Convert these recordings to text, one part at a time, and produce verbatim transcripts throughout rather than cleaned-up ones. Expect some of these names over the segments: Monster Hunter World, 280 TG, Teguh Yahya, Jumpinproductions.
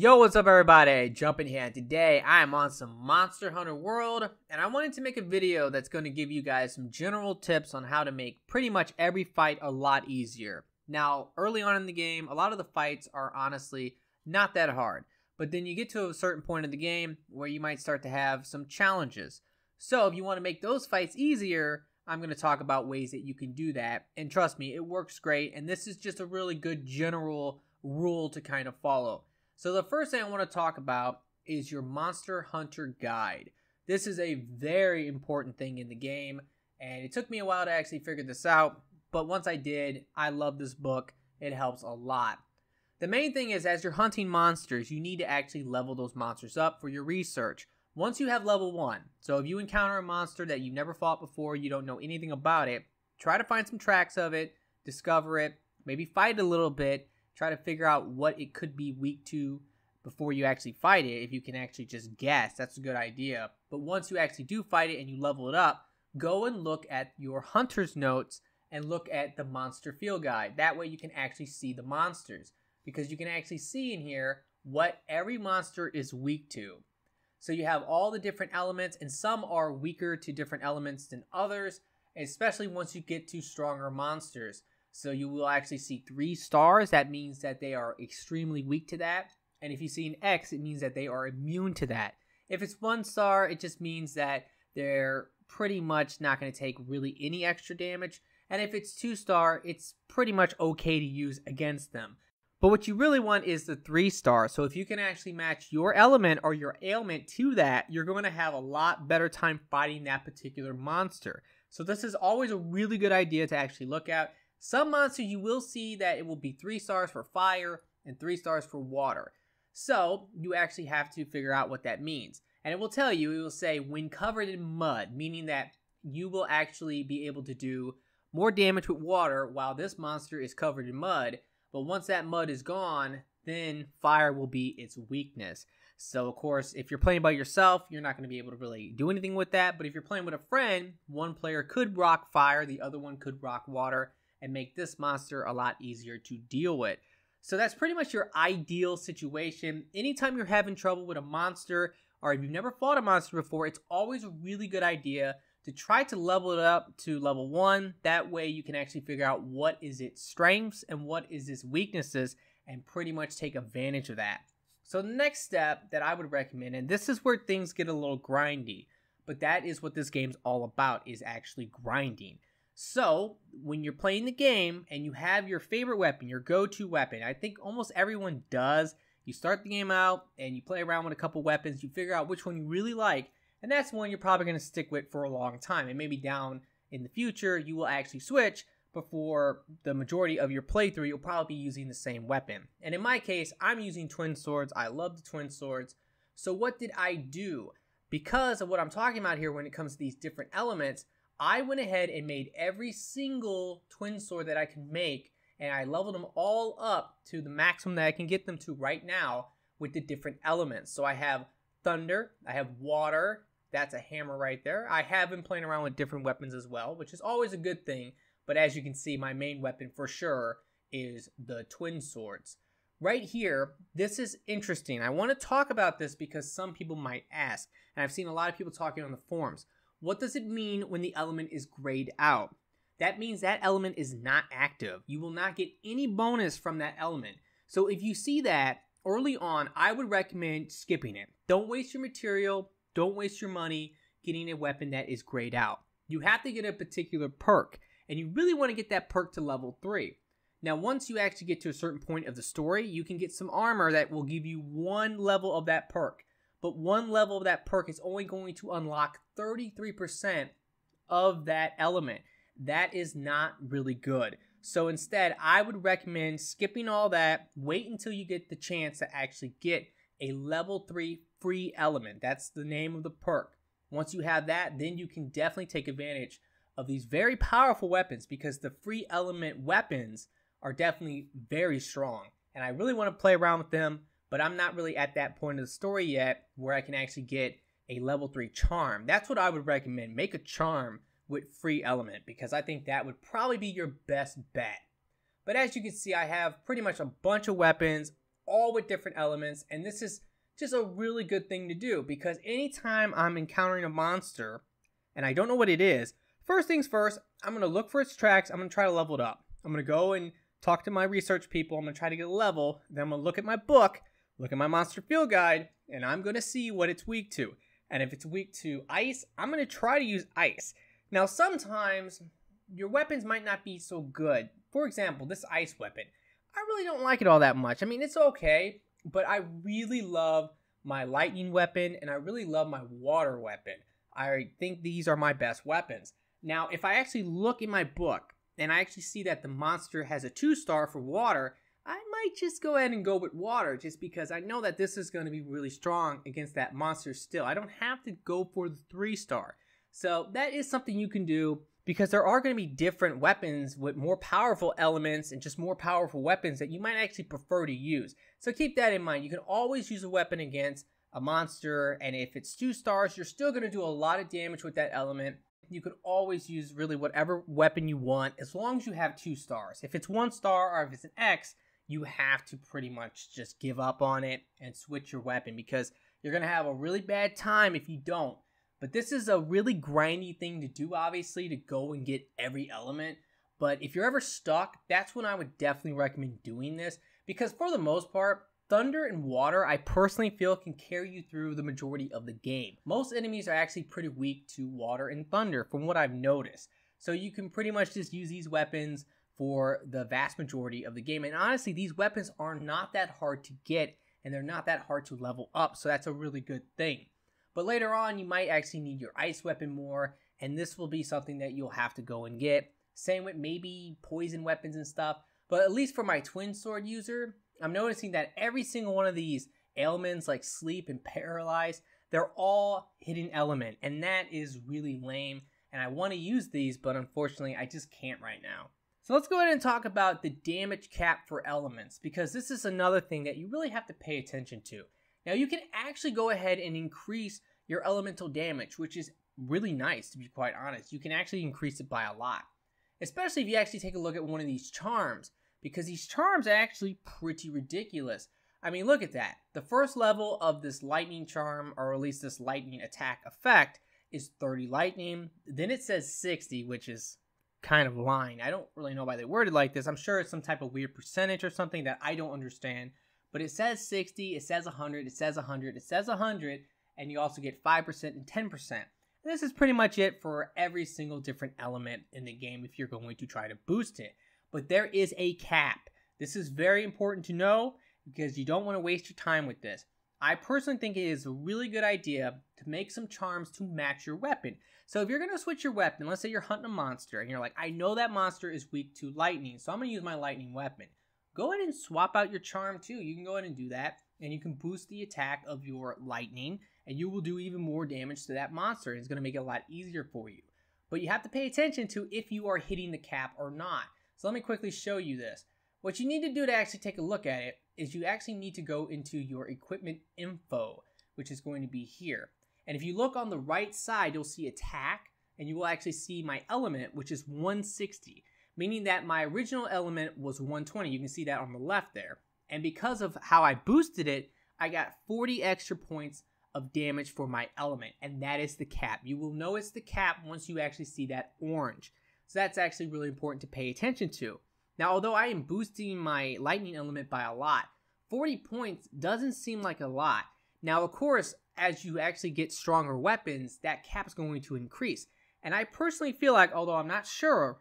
Yo, what's up everybody? Jumpin' here, and today I am on some Monster Hunter World, and I wanted to make a video that's going to give you guys some general tips on how to make pretty much every fight a lot easier. Now, early on in the game, a lot of the fights are honestly not that hard, but then you get to a certain point in the game where you might start to have some challenges. So if you want to make those fights easier, I'm going to talk about ways that you can do that, and trust me, it works great, and this is just a really good general rule to kind of follow. So the first thing I want to talk about is your Monster Hunter Guide. This is a very important thing in the game, and it took me a while to actually figure this out, but once I did, I love this book. It helps a lot. The main thing is, as you're hunting monsters, you need to actually level those monsters up for your research. Once you have level one, so if you encounter a monster that you've never fought before, you don't know anything about it, try to find some tracks of it, discover it, maybe fight a little bit, try to figure out what it could be weak to before you actually fight it. If you can actually just guess, that's a good idea. But once you actually do fight it and you level it up, go and look at your hunter's notes and look at the monster field guide. That way you can actually see the monsters, because you can actually see in here what every monster is weak to. So you have all the different elements, and some are weaker to different elements than others, especially once you get to stronger monsters. So you will actually see three stars. That means that they are extremely weak to that. And if you see an X, it means that they are immune to that. If it's one star, it just means that they're pretty much not going to take really any extra damage. And if it's two star, it's pretty much okay to use against them. But what you really want is the three star. So if you can actually match your element or your ailment to that, you're going to have a lot better time fighting that particular monster. So this is always a really good idea to actually look at. Some monsters you will see that it will be three stars for fire and three stars for water. So you actually have to figure out what that means. And it will tell you, it will say when covered in mud, meaning that you will actually be able to do more damage with water while this monster is covered in mud. But once that mud is gone, then fire will be its weakness. So of course, if you're playing by yourself, you're not going to be able to really do anything with that. But if you're playing with a friend, one player could rock fire, the other one could rock water, and make this monster a lot easier to deal with. So that's pretty much your ideal situation. Anytime you're having trouble with a monster, or if you've never fought a monster before, it's always a really good idea to try to level it up to level one. That way you can actually figure out what is its strengths and what is its weaknesses, and pretty much take advantage of that. So the next step that I would recommend, and this is where things get a little grindy, but that is what this game's all about, is actually grinding. So when you're playing the game and you have your favorite weapon, your go-to weapon, I think almost everyone does, you start the game out and you play around with a couple weapons, you figure out which one you really like, and that's one you're probably going to stick with for a long time. And maybe down in the future, you will actually switch, but for the majority of your playthrough, you'll probably be using the same weapon. And in my case, I'm using twin swords. I love the twin swords. So what did I do? Because of what I'm talking about here when it comes to these different elements, I went ahead and made every single twin sword that I can make, and I leveled them all up to the maximum that I can get them to right now with the different elements. So I have thunder, I have water, that's a hammer right there. I have been playing around with different weapons as well, which is always a good thing, but as you can see, my main weapon for sure is the twin swords. Right here, this is interesting. I want to talk about this because some people might ask, and I've seen a lot of people talking on the forums. What does it mean when the element is grayed out? That means that element is not active. You will not get any bonus from that element. So if you see that early on, I would recommend skipping it. Don't waste your material. Don't waste your money getting a weapon that is grayed out. You have to get a particular perk, and you really want to get that perk to level three. Now, once you actually get to a certain point of the story, you can get some armor that will give you one level of that perk. But one level of that perk is only going to unlock thirty-three percent of that element. That is not really good. So instead, I would recommend skipping all that. Wait until you get the chance to actually get a level three free element. That's the name of the perk. Once you have that, then you can definitely take advantage of these very powerful weapons, because the free element weapons are definitely very strong. And I really want to play around with them, but I'm not really at that point of the story yet where I can actually get a level three charm. That's what I would recommend. Make a charm with free element, because I think that would probably be your best bet. But as you can see, I have pretty much a bunch of weapons, all with different elements, and this is just a really good thing to do, because anytime I'm encountering a monster and I don't know what it is, first things first, I'm going to look for its tracks. I'm going to try to level it up. I'm going to go and talk to my research people. I'm going to try to get a level. Then I'm going to look at my book, look at my monster field guide, and I'm going to see what it's weak to. And if it's weak to ice, I'm going to try to use ice. Now, sometimes your weapons might not be so good. For example, this ice weapon. I really don't like it all that much. I mean, it's okay, but I really love my lightning weapon, and I really love my water weapon. I think these are my best weapons. Now, if I actually look in my book, and I actually see that the monster has a two-star for water, I might just go ahead and go with water, just because I know that this is going to be really strong against that monster still. I don't have to go for the three-star. So that is something you can do, because there are going to be different weapons with more powerful elements and just more powerful weapons that you might actually prefer to use. So keep that in mind. You can always use a weapon against a monster, and if it's two stars, you're still going to do a lot of damage with that element. You can always use really whatever weapon you want, as long as you have two stars. If it's one star or if it's an X, you have to pretty much just give up on it and switch your weapon, because you're going to have a really bad time if you don't. But this is a really grindy thing to do, obviously, to go and get every element. But if you're ever stuck, that's when I would definitely recommend doing this, because for the most part, thunder and water, I personally feel, can carry you through the majority of the game. Most enemies are actually pretty weak to water and thunder, from what I've noticed. So you can pretty much just use these weapons for the vast majority of the game. And honestly, these weapons are not that hard to get, and they're not that hard to level up, so that's a really good thing. But later on, you might actually need your ice weapon more, and this will be something that you'll have to go and get. Same with maybe poison weapons and stuff. But at least for my twin sword user, I'm noticing that every single one of these ailments, like sleep and paralyzed, they're all hidden element, and that is really lame. And I want to use these, but unfortunately, I just can't right now. So let's go ahead and talk about the damage cap for elements, because this is another thing that you really have to pay attention to. Now, you can actually go ahead and increase your elemental damage, which is really nice, to be quite honest. You can actually increase it by a lot, especially if you actually take a look at one of these charms, because these charms are actually pretty ridiculous. I mean, look at that. The first level of this lightning charm, or at least this lightning attack effect, is thirty lightning. Then it says sixty, which is kind of lying. I don't really know why they worded like this. I'm sure it's some type of weird percentage or something that I don't understand. But it says sixty, it says one hundred, it says one hundred, it says one hundred, and you also get five percent and ten percent. And this is pretty much it for every single different element in the game if you're going to try to boost it. But there is a cap. This is very important to know, because you don't want to waste your time with this. I personally think it is a really good idea to make some charms to match your weapon. So if you're going to switch your weapon, let's say you're hunting a monster, and you're like, I know that monster is weak to lightning, so I'm going to use my lightning weapon. Go ahead and swap out your charm too. You can go ahead and do that, and you can boost the attack of your lightning, and you will do even more damage to that monster. It's going to make it a lot easier for you. But you have to pay attention to if you are hitting the cap or not. So let me quickly show you this. What you need to do to actually take a look at it is you actually need to go into your equipment info, which is going to be here. And if you look on the right side, you'll see attack, and you will actually see my element, which is one sixty. Meaning that my original element was one twenty. You can see that on the left there. And because of how I boosted it, I got forty extra points of damage for my element. And that is the cap. You will know it's the cap once you actually see that orange. So that's actually really important to pay attention to. Now, although I am boosting my lightning element by a lot, forty points doesn't seem like a lot. Now, of course, as you actually get stronger weapons, that cap is going to increase. And I personally feel like, although I'm not sure,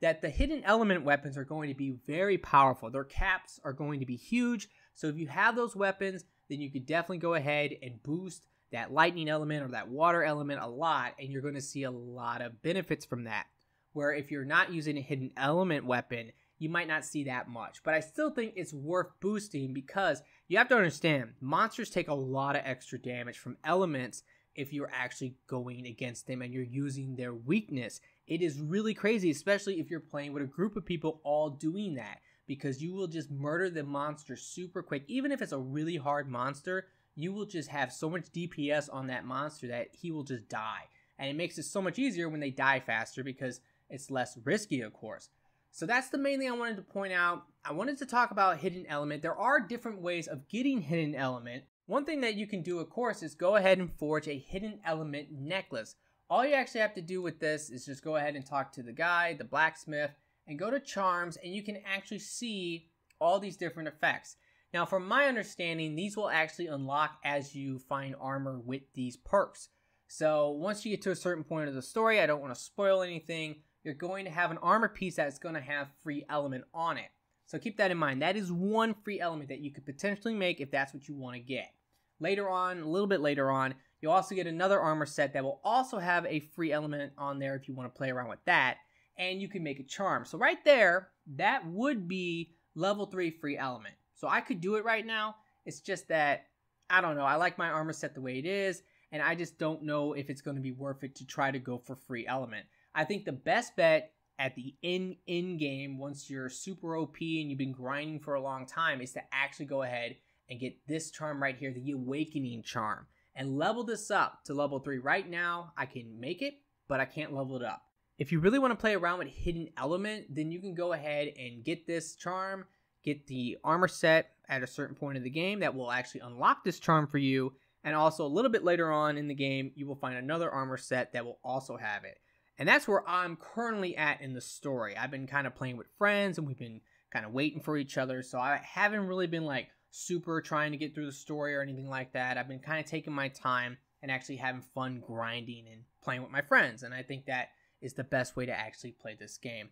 that the hidden element weapons are going to be very powerful. Their caps are going to be huge. So if you have those weapons, then you could definitely go ahead and boost that lightning element or that water element a lot, and you're going to see a lot of benefits from that. Where if you're not using a hidden element weapon, you might not see that much. But I still think it's worth boosting, because you have to understand, monsters take a lot of extra damage from elements if you're actually going against them and you're using their weakness. It is really crazy, especially if you're playing with a group of people all doing that, because you will just murder the monster super quick. Even if it's a really hard monster, you will just have so much D P S on that monster that he will just die. And it makes it so much easier when they die faster, because it's less risky, of course. So that's the main thing I wanted to point out. I wanted to talk about hidden element. There are different ways of getting hidden element. One thing that you can do, of course, is go ahead and forge a hidden element necklace. All you actually have to do with this is just go ahead and talk to the guy, the blacksmith, and go to charms, and you can actually see all these different effects. Now, from my understanding, these will actually unlock as you find armor with these perks. So once you get to a certain point of the story, I don't want to spoil anything, you're going to have an armor piece that's going to have free element on it. So keep that in mind. That is one free element that you could potentially make if that's what you want to get. Later on, a little bit later on, you'll also get another armor set that will also have a free element on there if you want to play around with that. And you can make a charm. So right there, that would be level three free element. So I could do it right now. It's just that, I don't know, I like my armor set the way it is, and I just don't know if it's going to be worth it to try to go for free element. I think the best bet at the end, end game, once you're super O P and you've been grinding for a long time, is to actually go ahead and get this charm right here, the Awakening Charm, and level this up to level three. Right now, I can make it, but I can't level it up. If you really want to play around with hidden element, then you can go ahead and get this charm, get the armor set at a certain point of the game that will actually unlock this charm for you. And also a little bit later on in the game, you will find another armor set that will also have it. And that's where I'm currently at in the story. I've been kind of playing with friends and we've been kind of waiting for each other. So I haven't really been like super trying to get through the story or anything like that. I've been kind of taking my time and actually having fun grinding and playing with my friends. And I think that is the best way to actually play this game.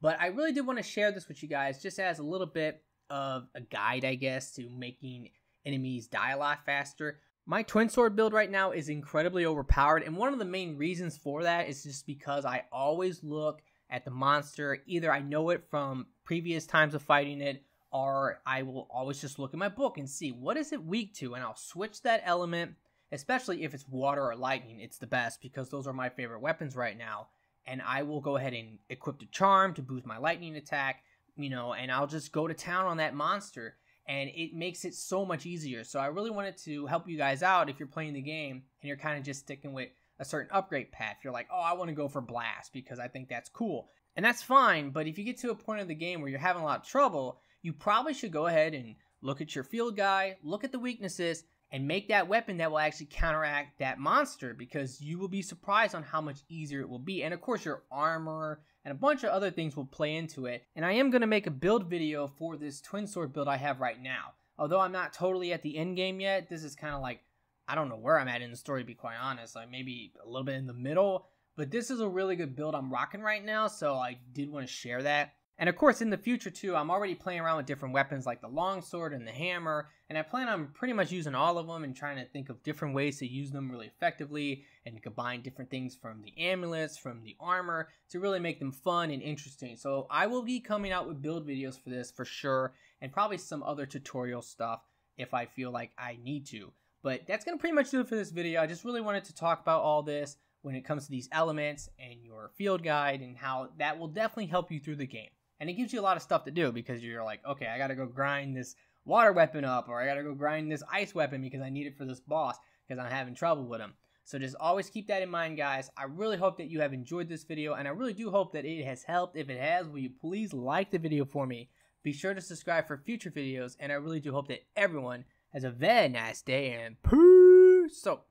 But I really did want to share this with you guys just as a little bit of a guide, I guess, to making enemies die a lot faster. My twin sword build right now is incredibly overpowered, and one of the main reasons for that is just because I always look at the monster. Either I know it from previous times of fighting it, or I will always just look at my book and see what is it weak to, and I'll switch that element, especially if it's water or lightning. It's the best because those are my favorite weapons right now, and I will go ahead and equip the charm to boost my lightning attack, you know, and I'll just go to town on that monster. And it makes it so much easier. So I really wanted to help you guys out if you're playing the game and you're kind of just sticking with a certain upgrade path. You're like, oh, I want to go for blast because I think that's cool. And that's fine. But if you get to a point of the game where you're having a lot of trouble, you probably should go ahead and look at your field guy, look at the weaknesses, and make that weapon that will actually counteract that monster, because you will be surprised on how much easier it will be. And of course, your armor and a bunch of other things will play into it. And I am going to make a build video for this twin sword build I have right now. Although I'm not totally at the end game yet, this is kind of like, I don't know where I'm at in the story, to be quite honest. Like maybe a little bit in the middle. But this is a really good build I'm rocking right now, so I did want to share that. And of course, in the future too, I'm already playing around with different weapons like the longsword and the hammer, and I plan on pretty much using all of them and trying to think of different ways to use them really effectively and combine different things from the amulets, from the armor, to really make them fun and interesting. So I will be coming out with build videos for this for sure, and probably some other tutorial stuff if I feel like I need to. But that's going to pretty much do it for this video. I just really wanted to talk about all this when it comes to these elements and your field guide and how that will definitely help you through the game. And it gives you a lot of stuff to do, because you're like, okay, I gotta go grind this water weapon up, or I gotta go grind this ice weapon because I need it for this boss because I'm having trouble with him. So just always keep that in mind, guys. I really hope that you have enjoyed this video, and I really do hope that it has helped. If it has, will you please like the video for me? Be sure to subscribe for future videos, and I really do hope that everyone has a very nice day, and peace out.